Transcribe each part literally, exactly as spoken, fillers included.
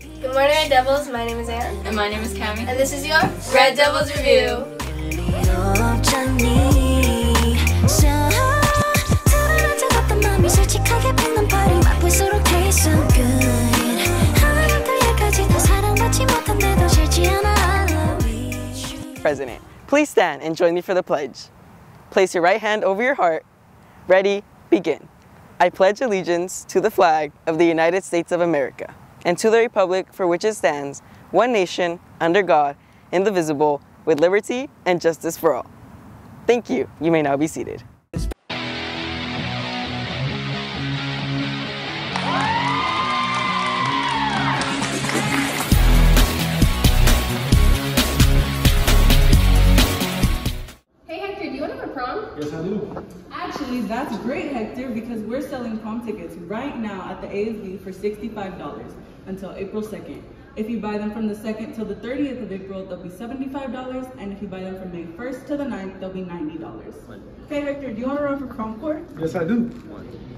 Good morning, Red Devils. My name is Anne. And my name is Cami. And this is your Red Devils Review. President, please stand and join me for the pledge. Place your right hand over your heart. Ready, begin. I pledge allegiance to the flag of the United States of America and to the republic for which it stands, one nation, under God, indivisible, with liberty and justice for all. Thank you. You may now be seated. Yes, I do. Actually, that's great, Hector, because we're selling prom tickets right now at the A S B for sixty-five dollars until April second. If you buy them from the second till the thirtieth of April, they'll be seventy-five dollars, and if you buy them from May first to the ninth, they'll be ninety dollars. Okay, Hector, do you want to run for prom court? Yes, I do.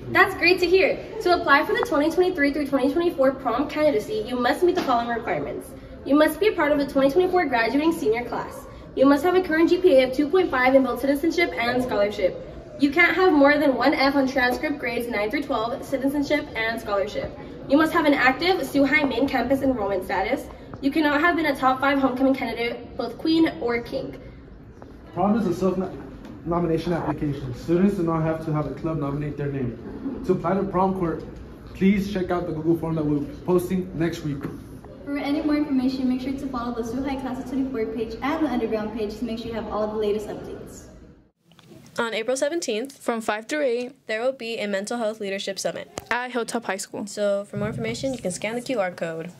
That's great to hear. To apply for the twenty twenty-three through twenty twenty-four prom candidacy, you must meet the following requirements. You must be a part of the twenty twenty-four graduating senior class. You must have a current G P A of two point five in both citizenship and scholarship. You can't have more than one F on transcript grades nine through twelve, citizenship and scholarship. You must have an active Suhai main campus enrollment status. You cannot have been a top five homecoming candidate, both queen or king. Prom is a self-nomination application. Students do not have to have a club nominate their name. To apply to prom court, please check out the Google form that we'll be posting next week. For any more information, make sure to follow the Suhai Class of twenty-four page and the Underground page to make sure you have all the latest updates. On April seventeenth, from five through eight, there will be a Mental Health Leadership Summit at Hilltop High School. So for more information, you can scan the Q R code.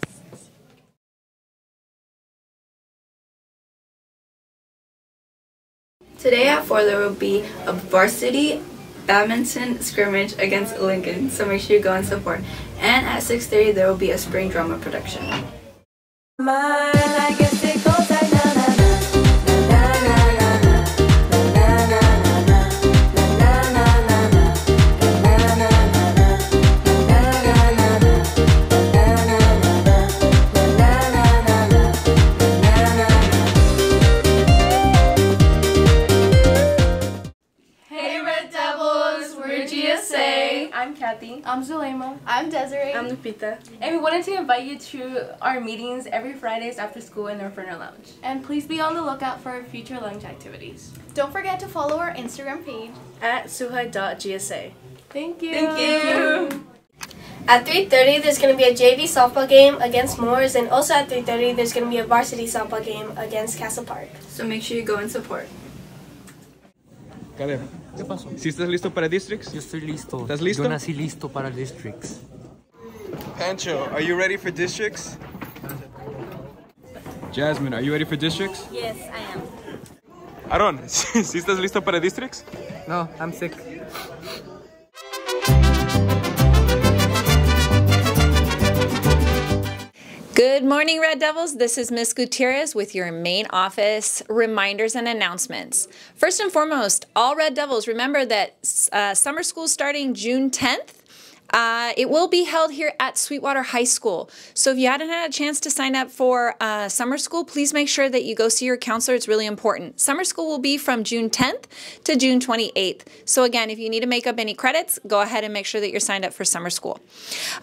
Today at four, there will be a varsity badminton scrimmage against Lincoln, so make sure you go and support. And at six thirty, there will be a spring drama production. My, I guess it goes like na na na na na na na na na na na na na na na. Hey Red Devils, we're G S A. I'm Kathy. I'm Zulema. I'm Desiree. I'm Lupita. And we wanted to invite you to our meetings every Fridays after school in the Referner Lounge. And please be on the lookout for future lunch activities. Don't forget to follow our Instagram page at suhai dot G S A. Thank you. Thank you. At three thirty, there's going to be a J V softball game against Moors, and also at three thirty, there's going to be a varsity softball game against Castle Park. So make sure you go and support. Caleb, ¿qué pasó? ¿Sí estás listo para districts? Yo estoy listo. ¿Estás listo? Yo nací listo para districts. Pancho, are you ready for districts? Jasmine, are you ready for districts? Yes, I am. Aaron, ¿sí estás listo para districts? No, I'm sick. Good morning, Red Devils. This is Miz Gutierrez with your main office reminders and announcements. First and foremost, all Red Devils, remember that uh, summer school starting June tenth. Uh, it will be held here at Sweetwater High School. So if you hadn't had a chance to sign up for uh, summer school, please make sure that you go see your counselor. It's really important. Summer school will be from June tenth to June twenty-eighth. So again, if you need to make up any credits, go ahead and make sure that you're signed up for summer school.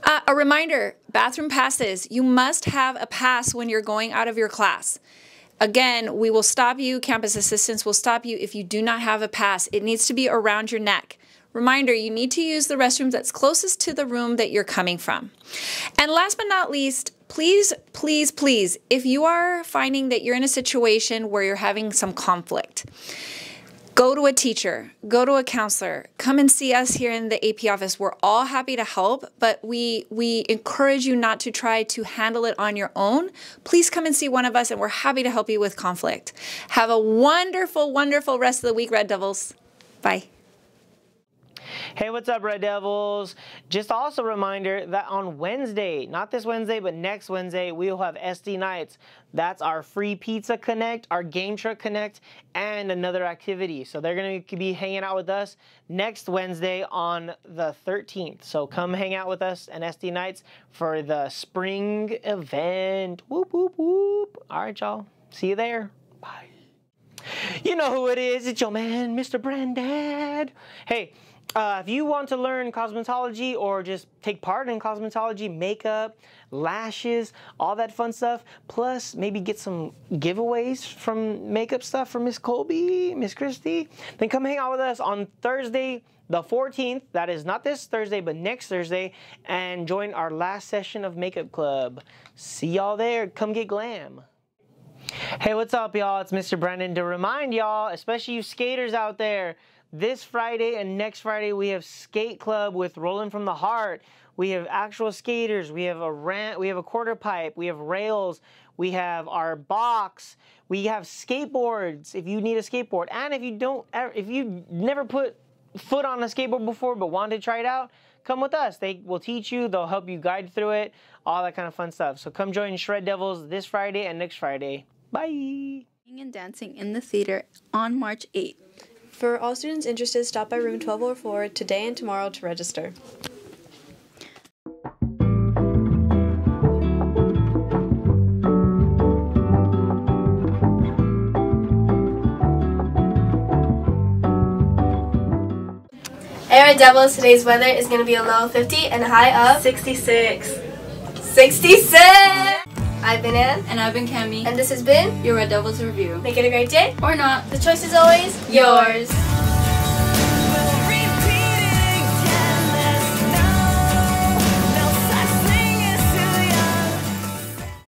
Uh, a reminder, bathroom passes. You must have a pass when you're going out of your class. Again, we will stop you. Campus assistants will stop you if you do not have a pass. It needs to be around your neck. Reminder, you need to use the restroom that's closest to the room that you're coming from. And last but not least, please, please, please, if you are finding that you're in a situation where you're having some conflict, go to a teacher, go to a counselor, come and see us here in the A P office. We're all happy to help, but we, we encourage you not to try to handle it on your own. Please come and see one of us, and we're happy to help you with conflict. Have a wonderful, wonderful rest of the week, Red Devils. Bye. Hey, what's up, Red Devils? Just also a reminder that on Wednesday, not this Wednesday, but next Wednesday, we will have S D Nights. That's our free pizza connect, our game truck connect, and another activity. So they're going to be hanging out with us next Wednesday on the thirteenth. So come hang out with us and S D Nights for the spring event. Whoop, whoop, whoop. All right, y'all. See you there. Bye. You know who it is. It's your man, Mister Brand Dad. Hey, uh, if you want to learn cosmetology or just take part in cosmetology, makeup, lashes, all that fun stuff, plus maybe get some giveaways from makeup stuff from Miss Colby, Miss Christy, then come hang out with us on Thursday, the fourteenth. That is not this Thursday, but next Thursday, and join our last session of Makeup Club. See y'all there. Come get glam. Hey, what's up, y'all? It's Mister Brandon to remind y'all, especially you skaters out there, this Friday and next Friday we have Skate Club with Rolling from the Heart. We have actual skaters. We have a ramp. We have a quarter pipe. We have rails. We have our box. We have skateboards if you need a skateboard, and if you don't, if you never put foot on a skateboard before but want to try it out, come with us. They will teach you. They'll help you guide through it. All that kind of fun stuff. So come join Shred Devils this Friday and next Friday. Bye! And dancing in the theater on March eighth. For all students interested, stop by room twelve oh four today and tomorrow to register. Hey Red Devils, today's weather is going to be a low of fifty and a high of sixty-six. sixty-six! I've been Anne. And I've been Cami. And this has been your Red Devils Review. Make it a great day. Or not. The choice is always yours.